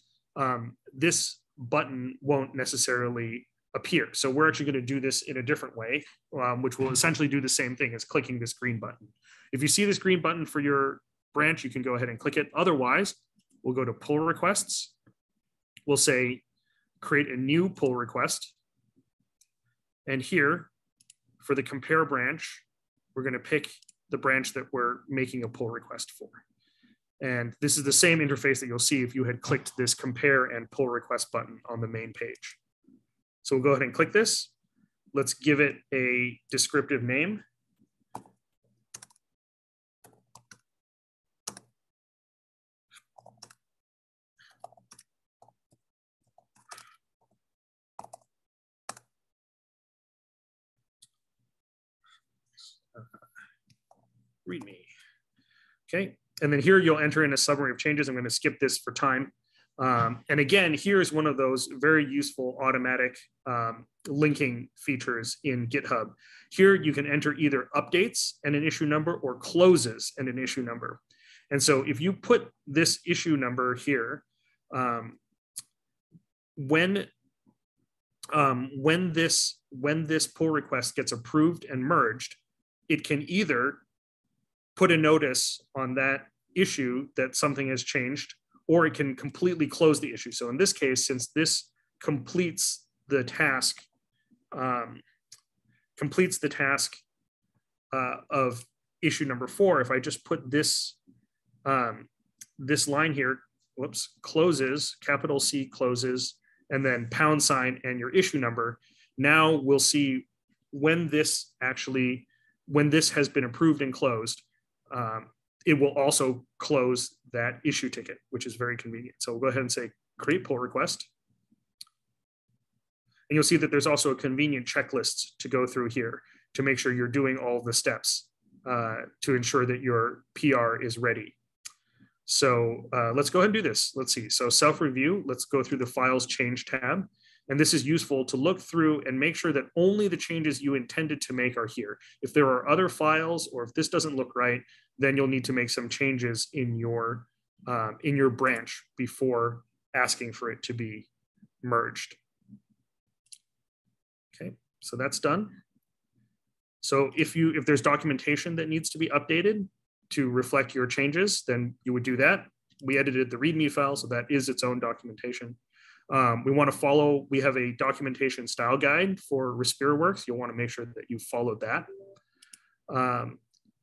this button won't necessarily appear. So we're actually going to do this in a different way, which will essentially do the same thing as clicking this green button. If you see this green button for your branch, you can go ahead and click it. Otherwise, we'll go to pull requests. We'll say create a new pull request. And here, for the compare branch, we're going to pick the branch that we're making a pull request for. And this is the same interface that you'll see if you had clicked this compare and pull request button on the main page. So we'll go ahead and click this. Let's give it a descriptive name. README. Okay, and then here you'll enter in a summary of changes. I'm going to skip this for time. And again, here's one of those very useful automatic linking features in GitHub. Here you can enter either updates and an issue number or closes and an issue number. And so if you put this issue number here, when this pull request gets approved and merged, it can either put a notice on that issue that something has changed, or it can completely close the issue. So in this case, since this completes the task of issue number 4, if I just put this, this line here, whoops, closes, capital C closes, and then # and your issue number, now we'll see when this has been approved and closed, it will also close that issue ticket, which is very convenient. So we'll go ahead and say create pull request. And you'll see that there's also a convenient checklist to go through here to make sure you're doing all the steps to ensure that your PR is ready. So let's go ahead and do this. Let's see. So self-review, let's go through the files change tab. And this is useful to look through and make sure that only the changes you intended to make are here. If there are other files or if this doesn't look right, then you'll need to make some changes in your branch before asking for it to be merged. Okay, so that's done. So if there's documentation that needs to be updated to reflect your changes, then you would do that. We edited the README file, so that is its own documentation. We have a documentation style guide for RespiraWorks. You'll want to make sure that you follow that.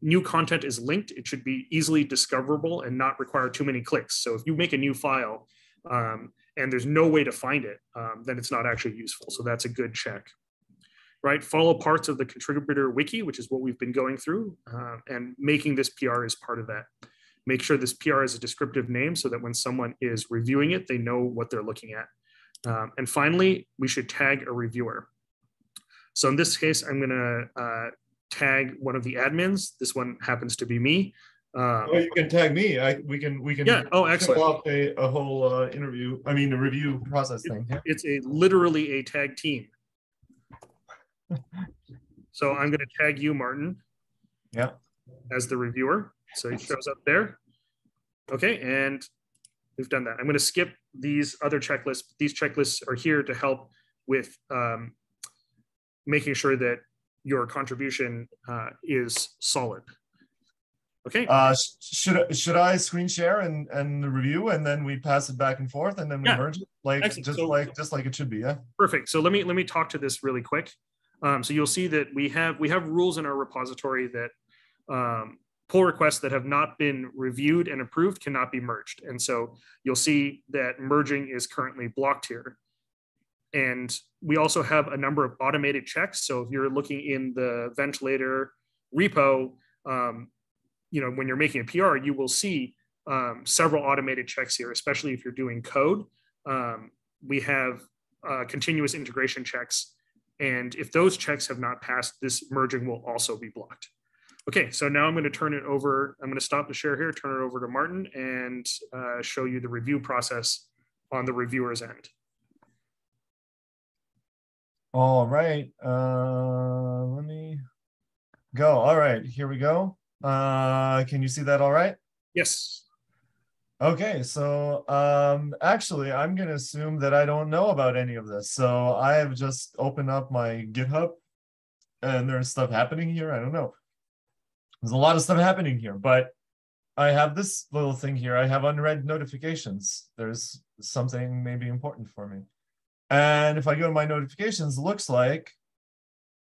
New content is linked. It should be easily discoverable and not require too many clicks. So if you make a new file and there's no way to find it, then it's not actually useful. So that's a good check, right? Follow parts of the contributor wiki, which is what we've been going through, and making this PR is part of that. Make sure this PR is a descriptive name so that when someone is reviewing it, they know what they're looking at. And finally, we should tag a reviewer. So in this case, I'm going to tag one of the admins. This one happens to be me. Oh, you can tag me. We can. Yeah. Oh, excellent. Off a whole interview. I mean, a review process thing. Yeah. It's literally a tag team. So I'm going to tag you, Martin. Yeah. As the reviewer. So it shows up there. Okay, and we've done that. I'm going to skip these other checklists. These checklists are here to help with making sure that your contribution is solid. Okay. Should I screen share and review, and then we pass it back and forth, and then we merge it, like excellent. just like it should be, yeah. Perfect. So let me talk to this really quick. So you'll see that we have rules in our repository that pull requests that have not been reviewed and approved cannot be merged. And so you'll see that merging is currently blocked here. And we also have a number of automated checks. So if you're looking in the Ventilator repo, you know, when you're making a PR, you will see several automated checks here, especially if you're doing code. We have continuous integration checks. And if those checks have not passed, this merging will also be blocked. Okay, so now I'm going to turn it over. I'm going to stop the share here, turn it over to Martin, and show you the review process on the reviewer's end. All right, let me go. All right, here we go. Can you see that all right? Yes. Okay, so actually, I'm going to assume that I don't know about any of this. So I have just opened up my GitHub, and there's stuff happening here. I don't know. There's a lot of stuff happening here, but I have this little thing here. I have unread notifications. There's something maybe important for me. And if I go to my notifications, looks like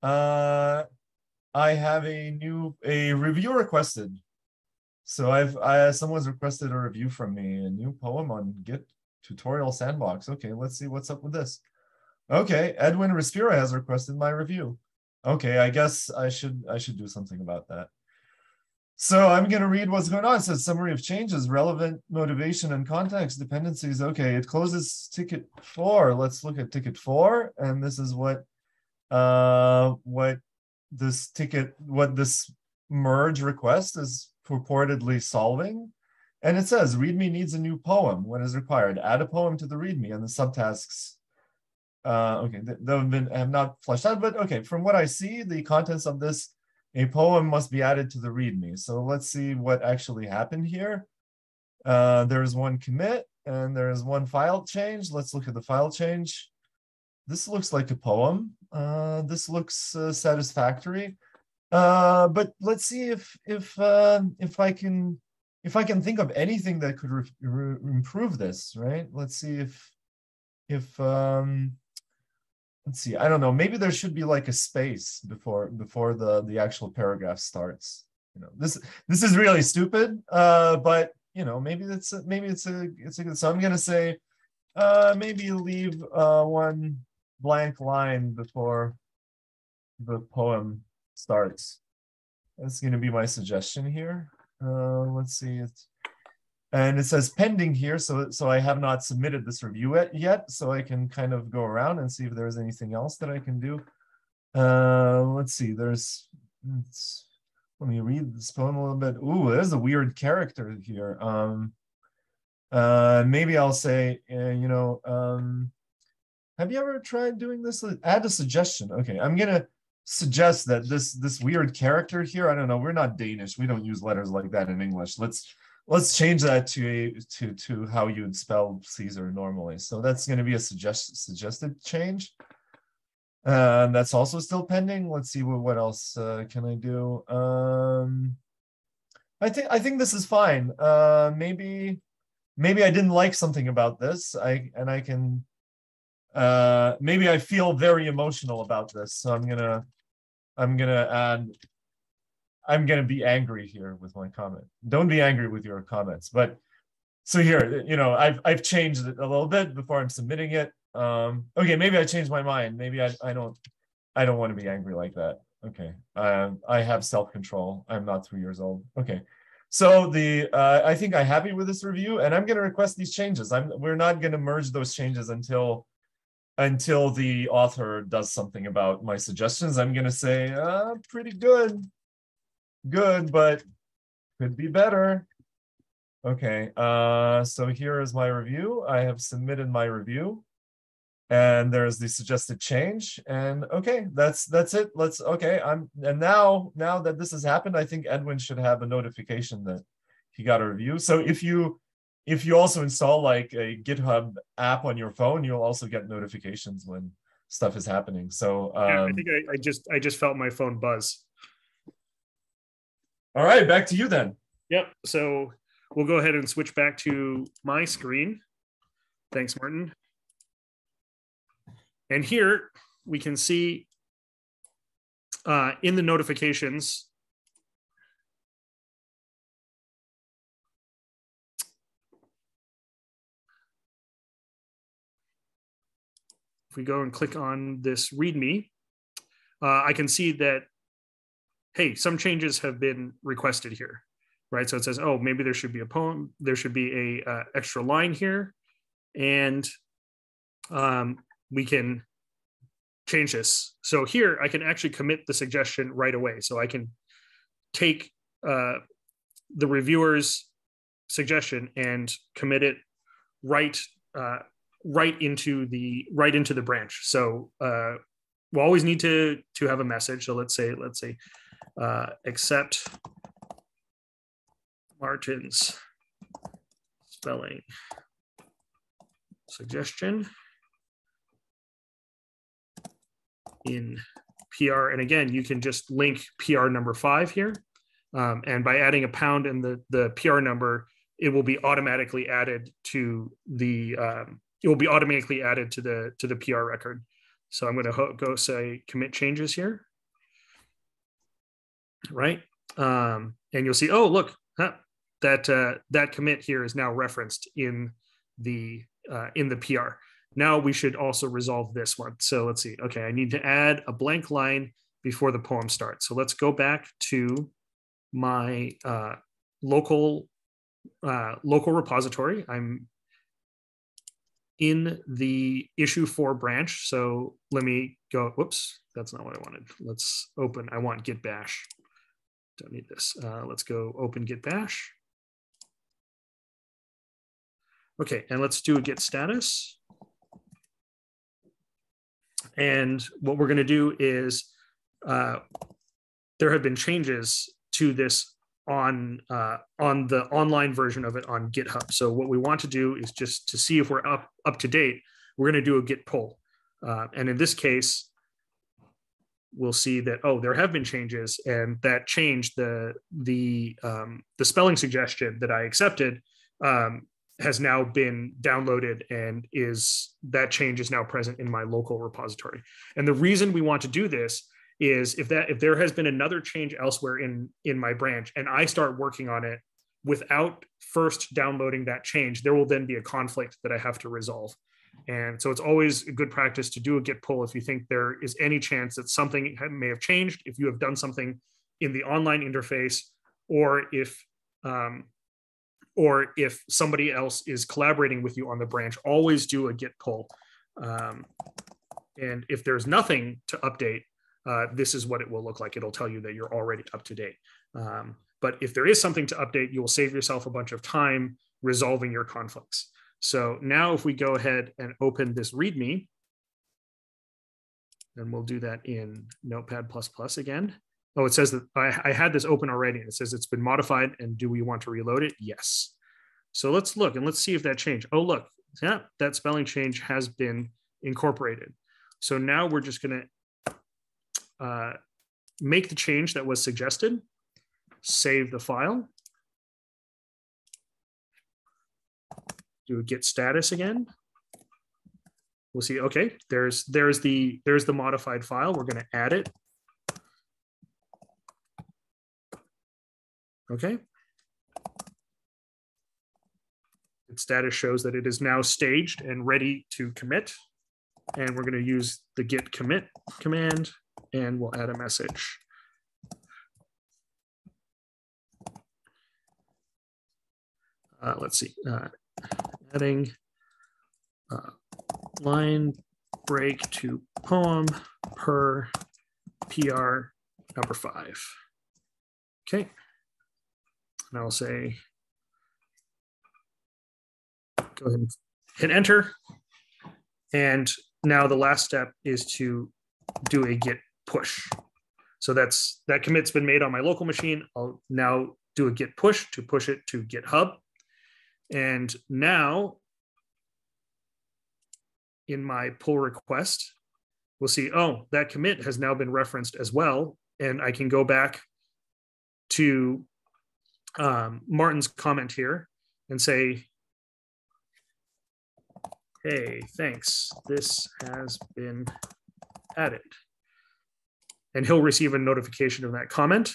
I have a review requested. So someone's requested a review from me, a new poem on Git tutorial sandbox. Okay, let's see what's up with this. Okay, Edwin Respira has requested my review. Okay, I guess I should do something about that. So I'm going to read what's going on. It says summary of changes, relevant motivation and context, dependencies. Okay, it closes ticket 4. Let's look at ticket 4, and this is what this merge request is purportedly solving. And it says README needs a new poem. What is required? Add a poem to the README and the subtasks. Okay, they have not fleshed out, but okay. From what I see, the contents of this. A poem must be added to the README. So let's see what actually happened here. There is one commit and there is one file change. Let's look at the file change. This looks like a poem. This looks satisfactory. But let's see if I can think of anything that could improve this. Right? Let's see Let's see, I don't know, maybe there should be like a space before the actual paragraph starts. You know, this is really stupid, but you know, maybe it's a good, so I'm gonna say maybe leave one blank line before the poem starts. That's gonna be my suggestion here. Let's see it. And it says pending here, so I have not submitted this review yet, so I can kind of go around and see if there's anything else that I can do. Let's see, let me read this poem a little bit. Ooh, there's a weird character here. Maybe I'll say, you know, have you ever tried doing this? Add a suggestion. Okay, I'm gonna suggest that this weird character here, I don't know, we're not Danish, we don't use letters like that in English. Let's change that to how you would spell Caesar normally. So that's going to be a suggested change. That's also still pending. Let's see what else can I do. I think this is fine. Maybe I didn't like something about this. Maybe I feel very emotional about this. So I'm gonna be angry here with my comment. Don't be angry with your comments. But so here, you know, I've changed it a little bit before I'm submitting it. Okay, maybe I changed my mind. Maybe I don't want to be angry like that. Okay, I have self-control. I'm not 3 years old. Okay, so I think I'm happy with this review, and I'm gonna request these changes. We're not gonna merge those changes until the author does something about my suggestions. I'm gonna say pretty good. Good, but could be better. Okay, so here is my review. I have submitted my review, and there's the suggested change. And okay, that's it. Now that this has happened, I think Edwin should have a notification that he got a review. So if you also install like a GitHub app on your phone, you'll also get notifications when stuff is happening. So yeah, I think I just felt my phone buzz. All right, back to you then. Yep, so we'll go ahead and switch back to my screen. Thanks, Martin. And here we can see in the notifications, If we go and click on this README, I can see that, hey, some changes have been requested here, right? So it says, oh, maybe there should be a poem, there should be a extra line here, and we can change this. So here I can actually commit the suggestion right away. So I can take the reviewer's suggestion and commit it right into the branch. So we'll always need to have a message. So let's say accept Martin's spelling suggestion in PR. And again, you can just link PR number 5 here. And by adding a pound in the PR number, it will be automatically added to the PR record. So I'm going to go say commit changes here, right? And you'll see, oh look, that commit here is now referenced in the PR. Now we should also resolve this one. So let's see. Okay, I need to add a blank line before the poem starts. So let's go back to my local repository. I'm in the issue 4 branch. So let me go, whoops, that's not what I wanted. Let's open, I want Git Bash. Don't need this. Let's go open Git Bash. Okay, and let's do a git status. And what we're gonna do is, there have been changes to this on the online version of it on GitHub. So what we want to do is just to see if we're up to date, we're gonna do a git pull. And in this case, we'll see that, oh, there have been changes, and that changed the spelling suggestion that I accepted has now been downloaded, and is that change is now present in my local repository. And the reason we want to do this is if there has been another change elsewhere in my branch, and I start working on it without first downloading that change, there will then be a conflict that I have to resolve. And so it's always a good practice to do a git pull if you think there is any chance that something may have changed, if you have done something in the online interface, or if somebody else is collaborating with you on the branch, always do a git pull. And if there's nothing to update, this is what it will look like. It'll tell you that you're already up to date. But if there is something to update, you will save yourself a bunch of time resolving your conflicts. So now if we go ahead and open this README, and we'll do that in Notepad++ again. Oh, it says that I had this open already, and it says it's been modified, and do we want to reload it? Yes. So let's look and let's see if that changed. Oh, look, yeah, that spelling change has been incorporated. So now we're just gonna make the change that was suggested, save the file, do a git status again. We'll see, okay, there's the modified file. We're gonna add it. Okay. Its status shows that it is now staged and ready to commit. And we're gonna use the git commit command, and we'll add a message. Let's see, adding line break to poem per PR number 5. Okay, and I'll say, go ahead and hit enter. And now the last step is to do a git push. So that commit's been made on my local machine. I'll now do a git push to push it to GitHub. And now in my pull request, we'll see, oh, that commit has now been referenced as well. And I can go back to Martin's comment here and say, hey, thanks, this has been added. And he'll receive a notification of that comment.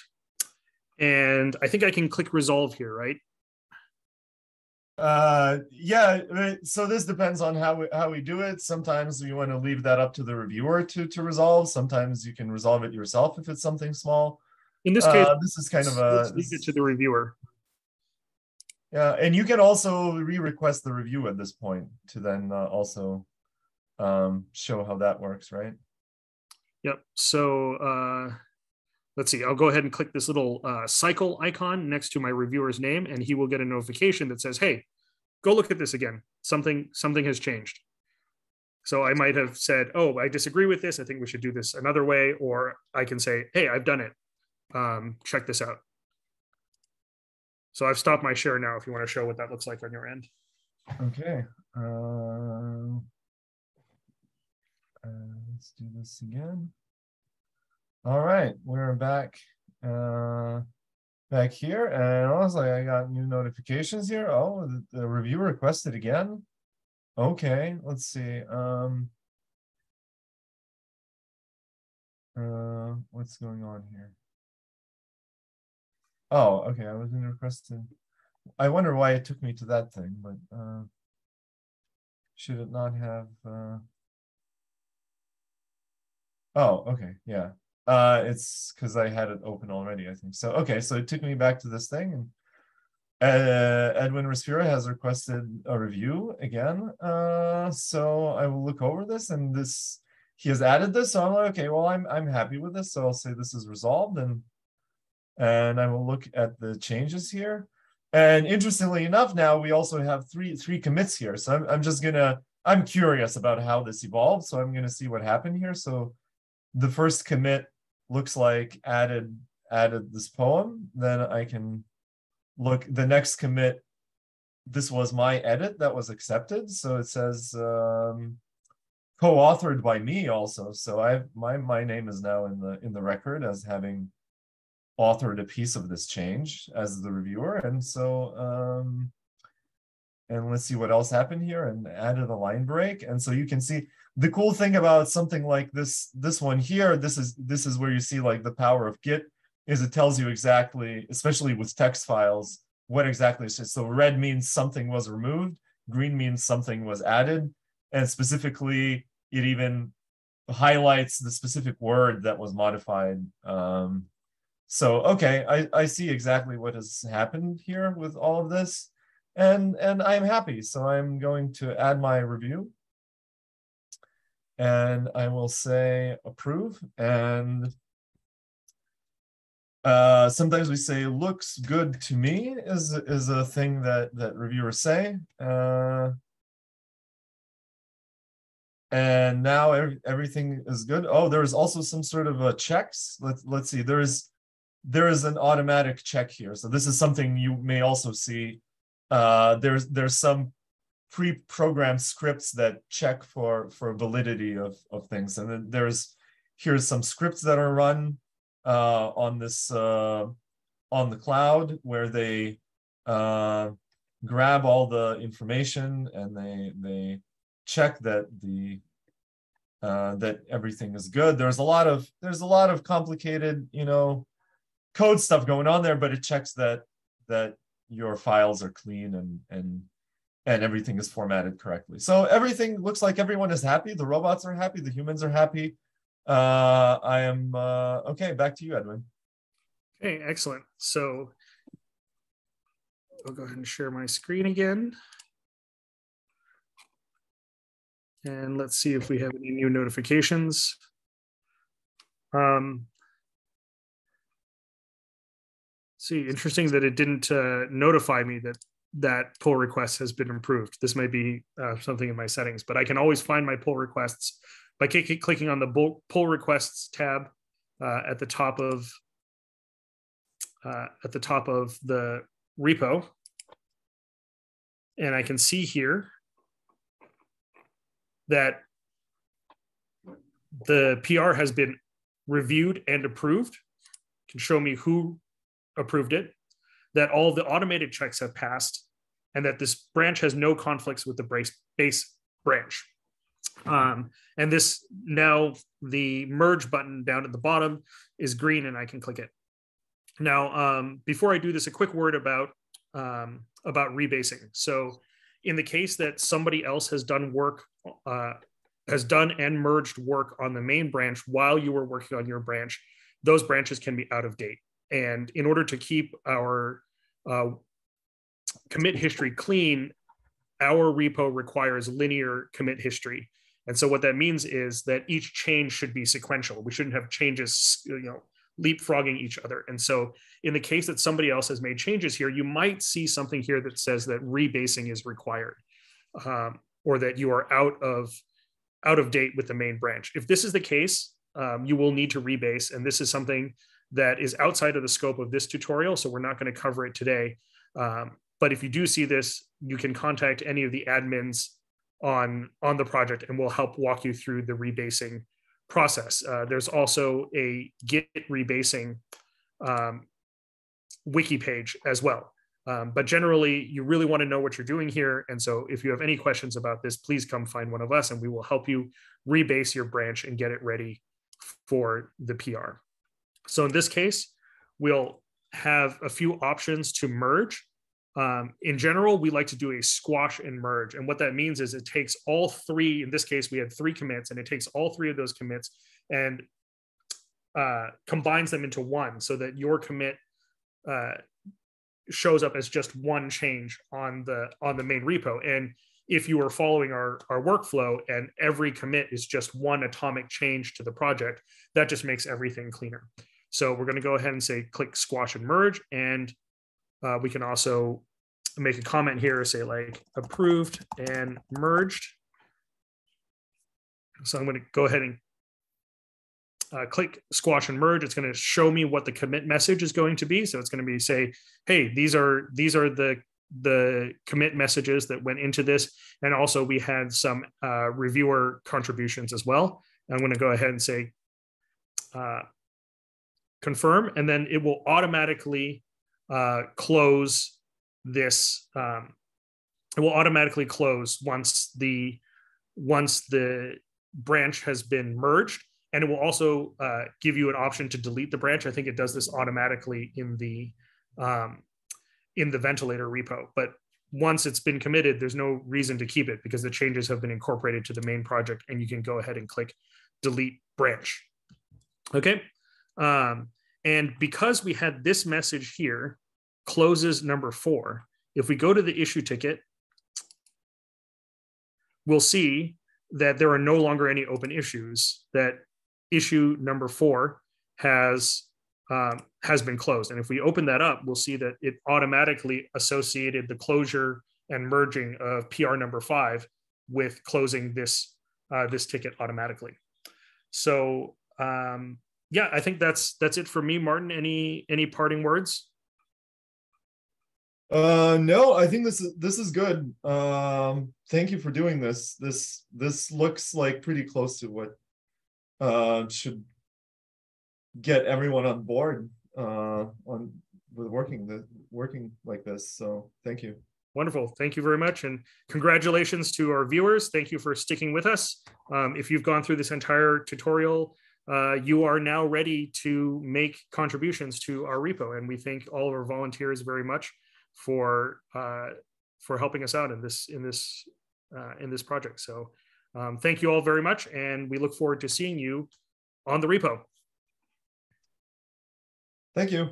And I think I can click resolve here, right? Yeah, so this depends on how we do it. Sometimes you want to leave that up to the reviewer to resolve. Sometimes you can resolve it yourself if it's something small. In this case, this is kind of a leave it to the reviewer. Yeah, and you can also re-request the review at this point to then also show how that works, right? Yep. So let's see. I'll go ahead and click this little cycle icon next to my reviewer's name, and he will get a notification that says, "Hey, go look at this again. Something has changed." So I might have said, "Oh, I disagree with this. I think we should do this another way," or I can say, "Hey, I've done it. Check this out." So I've stopped my share now if you want to show what that looks like on your end. Okay. Let's do this again. All right, we're back here. And honestly, I got new notifications here. Oh, the review requested again. Okay, let's see. What's going on here? Oh, okay. I was in request to. I wonder why it took me to that thing, but should it not have? Oh, okay, yeah. It's because I had it open already, I think. So okay, so it took me back to this thing, and Edwin Respira has requested a review again. So I will look over this, and this he has added this. So I'm like, okay, well, I'm happy with this. So I'll say this is resolved, and I will look at the changes here. And interestingly enough, now we also have three commits here. So I'm curious about how this evolved. So I'm gonna see what happened here. So the first commit looks like added this poem. Then I can look, the next commit, this was my edit that was accepted. So it says co-authored by me also. So my name is now in the record as having authored a piece of this change as the reviewer. And so, and let's see what else happened here, and added a line break. And so you can see the cool thing about something like this one here, this is where you see like the power of Git, is it tells you exactly, especially with text files, what exactly it is. So red means something was removed, green means something was added. And specifically, it even highlights the specific word that was modified. So, okay, I see exactly what has happened here with all of this, and I'm happy. So I'm going to add my review, and I will say approve. And sometimes we say looks good to me is a thing that reviewers say. And now everything is good. Oh, there is also some sort of a checks. Let's see, there is an automatic check here. So this is something you may also see. There's some pre-programmed scripts that check for validity of things. And then here's some scripts that are run on the cloud, where they grab all the information and they check that that everything is good. There's a lot of complicated, code stuff going on there, but it checks that your files are clean and everything is formatted correctly. So everything looks like everyone is happy. The robots are happy. The humans are happy. I am okay. Back to you, Edwin. Okay, excellent. So I'll go ahead and share my screen again, and let's see if we have any new notifications. See, interesting that it didn't notify me that pull request has been improved. This may be something in my settings, but I can always find my pull requests by clicking on the pull requests tab at the top of the repo, and I can see here that the PR has been reviewed and approved. It can show me who approved it, that all the automated checks have passed, and that this branch has no conflicts with the base branch. And this now, the merge button down at the bottom is green, and I can click it. Now, before I do this, a quick word about about rebasing. So in the case that somebody else has done work, has done and merged work on the main branch while you were working on your branch, those branches can be out of date. And in order to keep our commit history clean, our repo requires linear commit history. And so what that means is that each change should be sequential. We shouldn't have changes, you know, leapfrogging each other. And so in the case that somebody else has made changes here, you might see something here that says that rebasing is required, or that you are out of date with the main branch. If this is the case, you will need to rebase. And this is something that is outside of the scope of this tutorial, so we're not going to cover it today. But if you do see this, you can contact any of the admins on the project and we'll help walk you through the rebasing process. There's also a Git rebasing wiki page as well. But generally, you really want to know what you're doing here. And so if you have any questions about this, please come find one of us and we will help you rebase your branch and get it ready for the PR. So in this case, we'll have a few options to merge. In general, we like to do a squash and merge. And what that means is it takes all three, in this case, we had three commits, and it takes all three of those commits and combines them into one so that your commit shows up as just one change on the main repo. And if you are following our workflow and every commit is just one atomic change to the project, that just makes everything cleaner. So we're going to go ahead and say, click squash and merge. And we can also make a comment here, say like approved and merged. So I'm going to go ahead and click squash and merge. It's going to show me what the commit message is going to be. So it's going to be say, hey, these are the commit messages that went into this. And also we had some reviewer contributions as well. I'm going to go ahead and say confirm, and then it will automatically close this. It will automatically close once the branch has been merged, and it will also give you an option to delete the branch. I think it does this automatically in the Ventilator repo. But once it's been committed, there's no reason to keep it because the changes have been incorporated to the main project, and you can go ahead and click delete branch. Okay, and because we had this message here, closes number 4, if we go to the issue ticket, we'll see that there are no longer any open issues, that issue number 4 has been closed. And if we open that up, we'll see that it automatically associated the closure and merging of PR number 5 with closing this ticket automatically. So yeah, I think that's it for me, Martin. Any parting words? No, I think this is good. Thank you for doing this. This looks like pretty close to what should get everyone on board with working like this. So thank you. Wonderful. Thank you very much. And congratulations to our viewers. Thank you for sticking with us. If you've gone through this entire tutorial, you are now ready to make contributions to our repo. And we thank all of our volunteers very much for helping us out in this project. So thank you all very much. And we look forward to seeing you on the repo. Thank you.